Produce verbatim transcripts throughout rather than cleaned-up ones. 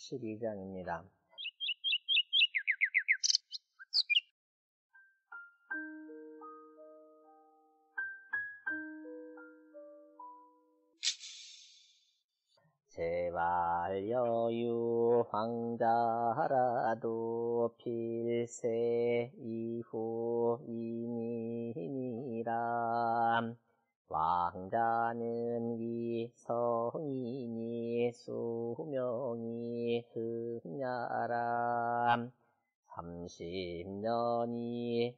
십이 장입니다. 제발 여유 황자라도 필세 이후 인이니라. 왕자는 이성이니 수명이 흑야라. 삼십 년이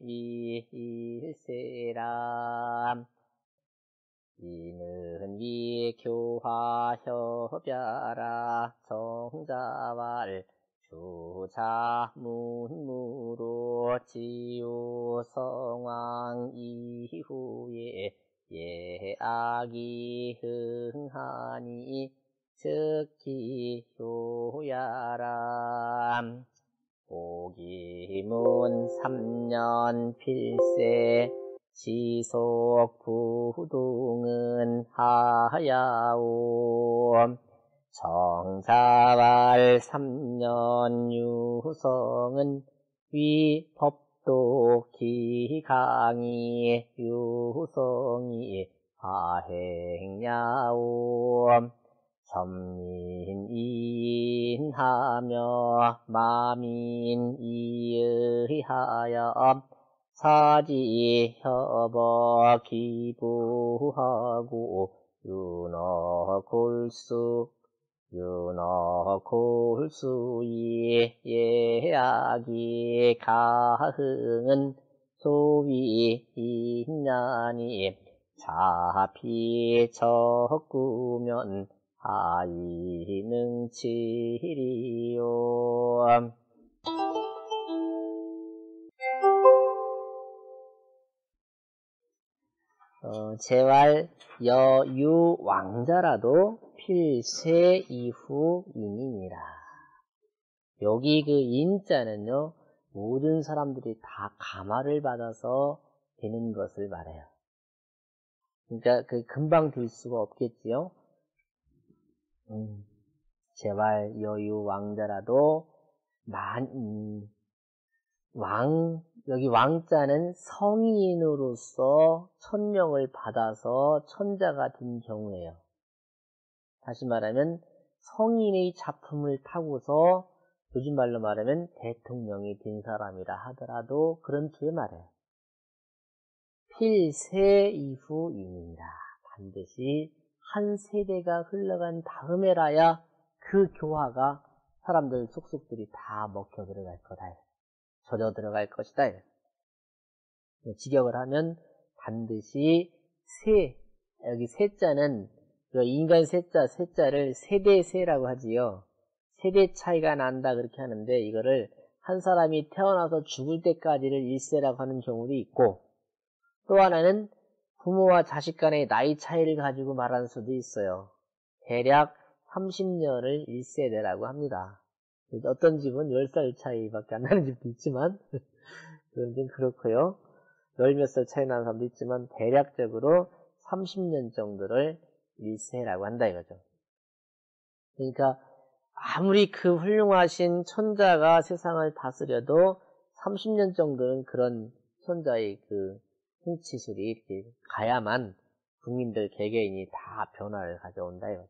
일세라. 이는 위교화협야라. 정자왈 주자문무로 지우성왕 이후에 예악이 흥하니 즉기효야라. 오기문 삼 년 필세 지속 부동은 하야오. 정자왈 삼 년 유성은 위법도 기강이 유성이 하행야오. 점민인하며 마민이의하여 사지협어 기부하고 윤어골수 윤어골수의 예악이 가흥은 소위인냐니 자피적구면 하이능치리요. 어, 제왈 여유 왕자라도 필세 이후 인이니라. 여기 그 인자는요, 모든 사람들이 다 감화를 받아서 되는 것을 말해요. 그러니까 그 금방 될 수가 없겠지요. 음, 제발 여유 왕자라도 만, 음, 왕, 여기 왕자는 성인으로서 천명을 받아서 천자가 된 경우예요. 다시 말하면 성인의 작품을 타고서 요즘 말로 말하면 대통령이 된 사람이라 하더라도 그런 뜻을 말해요. 필세 이후 인이라. 반드시 한 세대가 흘러간 다음에라야 그 교화가 사람들 속속들이 다 먹혀 들어갈 거다. 젖어 들어갈 것이다. 직역을 하면 반드시 세, 여기 세자는 인간 세자, 세자를 세대세라고 하지요. 세대 차이가 난다 그렇게 하는데, 이거를 한 사람이 태어나서 죽을 때까지를 일세라고 하는 경우도 있고, 또 하나는 부모와 자식 간의 나이 차이를 가지고 말하는 수도 있어요. 대략 삼십 년을 일 세대라고 합니다. 어떤 집은 열 살 차이밖에 안 나는 집도 있지만 그런 건 그렇고요. 열 몇 살 차이 나는 사람도 있지만 대략적으로 삼십 년 정도를 일 세라고 한다 이거죠. 그러니까 아무리 그 훌륭하신 천자가 세상을 다스려도 삼십 년 정도는 그런 천자의 그 통치술이 이렇게 가야만 국민들 개개인이 다 변화를 가져온다 이거죠.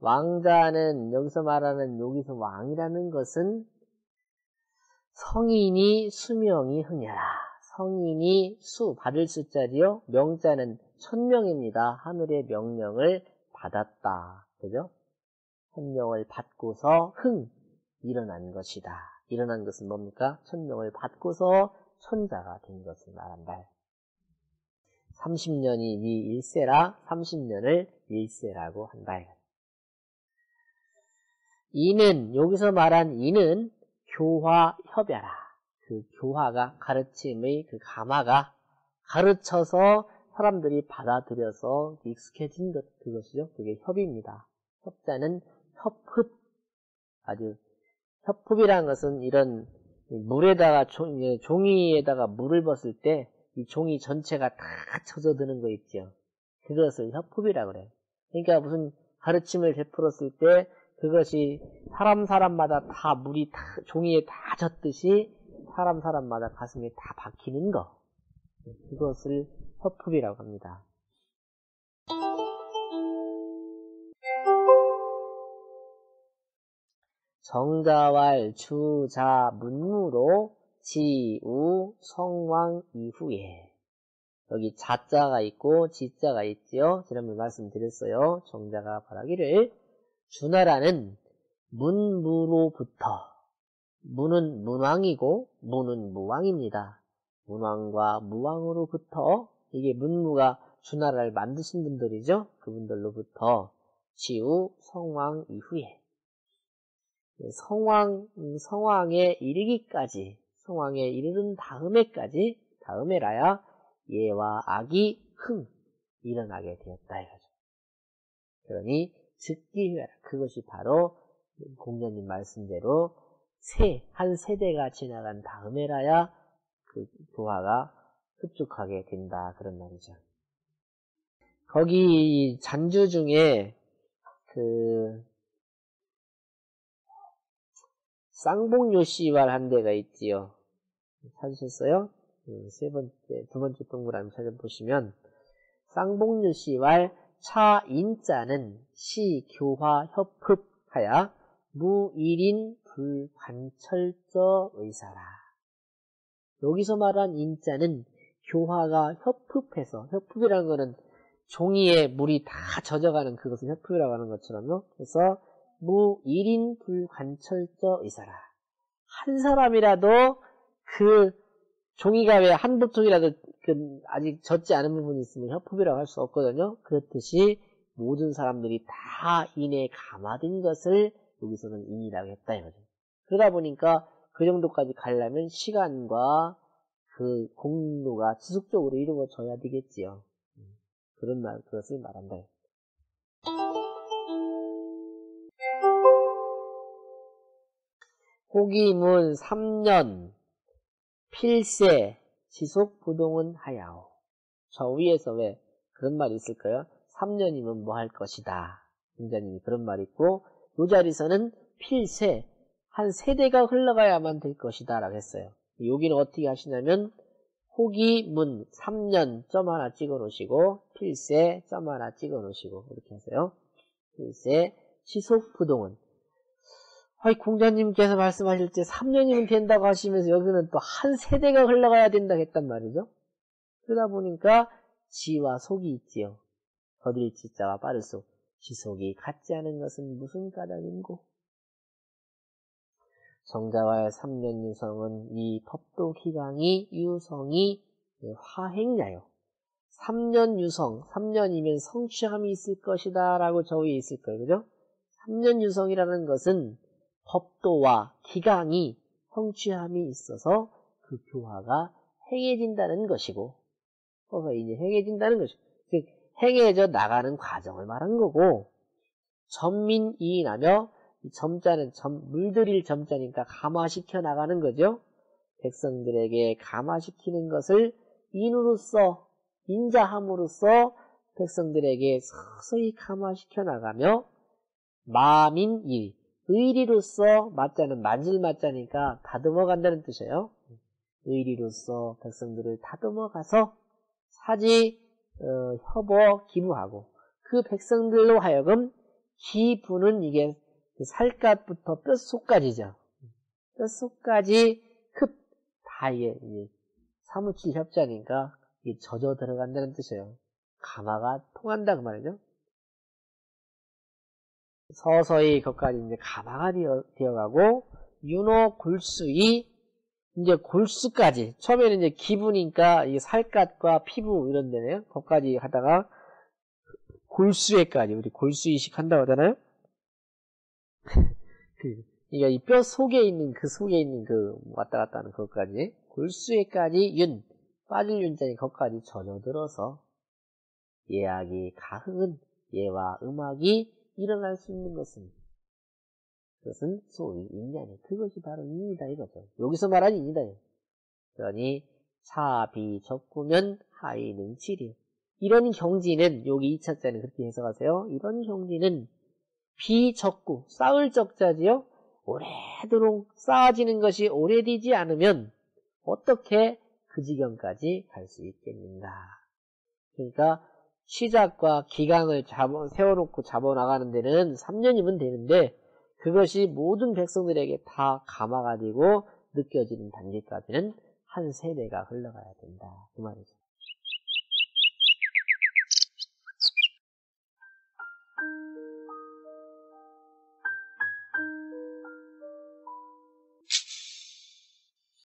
왕자는 여기서 말하는 여기서 왕이라는 것은 성인이 수명이 흥해라. 성인이 수 받을 숫자지요. 명자는 천명입니다. 하늘의 명령을 받았다. 그죠? 천명을 받고서 흥 일어난 것이다. 일어난 것은 뭡니까? 천명을 받고서 천자가 된 것을 말한다. 삼십 년이 미 일세라. 삼십 년을 일세라고 한다. 이는, 여기서 말한 이는 교화협야라. 그 교화가, 가르침의 그 가마가 가르쳐서 사람들이 받아들여서 익숙해진 것, 그것이죠. 그게 협입니다. 협자는 협흡. 아주 협흡이라는 것은 이런 물에다가 종, 종이에다가 물을 벗을 때 이 종이 전체가 다 젖어드는 거 있죠. 그것을 협흡이라고 그래요. 그러니까 무슨 가르침을 베풀었을 때 그것이 사람 사람마다 다 물이 다 종이에 다 젖듯이 사람 사람마다 가슴에 다 박히는 거, 그것을 허품이라고 합니다. 정자왈 주자 문무로 지우 성왕 이후에, 여기 자자가 있고 지자가 있지요. 지난번에 말씀드렸어요. 정자가 바라기를 주나라는 문무로부터, 문은 문왕이고 무는 무왕입니다. 문왕과 무왕으로부터, 이게 문무가 주나라를 만드신 분들이죠. 그분들로부터 지우 성왕 이후에, 성왕, 성왕에 이르기까지, 성왕에 이르는 다음에까지, 다음에라야 예와 악이 흥 일어나게 되었다 이거죠. 그러니 즉기회라, 그것이 바로 공자님 말씀대로 세, 한 세대가 지나간 다음에라야 그 교화가 흡족하게 된다, 그런 말이죠. 거기 잔주 중에 그 쌍봉요시왈 한 대가 있지요. 찾으셨어요? 음, 세 번째, 두 번째 동그라미 찾아보시면, 쌍봉요시왈 차인자는 시교화협흡하야 무일인 불관철저 의사라. 여기서 말한 인자는 교화가 협흡해서, 협흡이라는 거는 종이에 물이 다 젖어가는 그것을 협흡이라고 하는 것처럼요. 그래서 무일인 불관철저 의사라. 한 사람이라도 그 종이가 왜 한두 통이라도 그 아직 젖지 않은 부분이 있으면 협흡이라고 할 수 없거든요. 그렇듯이 모든 사람들이 다 인에 감화된 것을 여기서는 인이라고 했다 이거죠. 그러다 보니까 그 정도까지 가려면 시간과 그 공로가 지속적으로 이루어져야 되겠지요. 그런 말, 그것을 말한다. 호기문 삼 년 필세 지속 부동은 하야오. 저 위에서 왜 그런 말이 있을까요? 삼 년이면 뭐 할 것이다. 공자님이 그런 말이 있고, 이 자리에서는 필세, 한 세대가 흘러가야만 될 것이다 라고 했어요. 여기는 어떻게 하시냐면 호기문 삼 년 점 하나 찍어 놓으시고 필세 점 하나 찍어 놓으시고 이렇게 하세요. 필세 지속 부동은, 아이, 공자님께서 말씀하실 때 삼 년이면 된다고 하시면서 여기는 또 한 세대가 흘러가야 된다고 했단 말이죠. 그러다 보니까 지와 속이 있지요. 더딜 지자와 빠를 속. 지속이 같지 않은 것은 무슨 까닭인고? 정자왈 삼 년 유성은 이 법도 기강이 유성이 화행야요. 삼 년 유성, 삼 년이면 성취함이 있을 것이다 라고 저 위에 있을 거예요. 그죠? 삼 년 유성이라는 것은 법도와 기강이 성취함이 있어서 그 교화가 행해진다는 것이고, 그래서 이제 행해진다는 것이고, 즉 행해져 나가는 과정을 말한 거고, 전민이인하며, 점자는 점, 물들일 점자니까 감화시켜 나가는 거죠. 백성들에게 감화시키는 것을 인으로써, 인자함으로써 백성들에게 서서히 감화시켜 나가며, 마민이, 의리로써, 맞자는 만질 맞자니까 다듬어 간다는 뜻이에요. 의리로써 백성들을 다듬어 가서 사지, 어, 협어 기부하고, 그 백성들로 하여금, 기부는 이게 살갗부터 뼛속까지죠. 뼛속까지 흡 다 이게 사무치 협자니까 이게 젖어 들어간다는 뜻이에요. 감화가 통한다 그 말이죠. 서서히 거기까지 이제 감화가 되어, 되어가고, 윤호 골수이 이제 골수까지, 처음에는 이제 기부니까 이 살갗과 피부 이런 데네요. 거기까지 하다가 골수에까지, 우리 골수 이식한다고 하잖아요. 그러니까 이 뼈 속에 있는 그 속에 있는 그 왔다 갔다 하는 거기까지, 골수에까지 윤, 빠질 윤자니 거기까지 전혀들어서 예악이 가흥은 예와 음악이 일어날 수 있는 것입니다. 그것은 소위 인자니, 그것이 바로 인이다 이거죠. 여기서 말한 인이다. 그러니 차비 적구면 하이는 칠이, 이런 경지는, 여기 이 차자는 그렇게 해석하세요. 이런 경지는 비적구, 쌓을 적자지요. 오래도록 쌓아지는 것이 오래되지 않으면 어떻게 그 지경까지 갈 수 있겠는가. 그러니까 시작과 기간을 잡아, 세워놓고 잡아나가는 데는 삼 년이면 되는데 그것이 모든 백성들에게 다 감화가 되고 느껴지는 단계까지는 한 세대가 흘러가야 된다, 그 말이죠.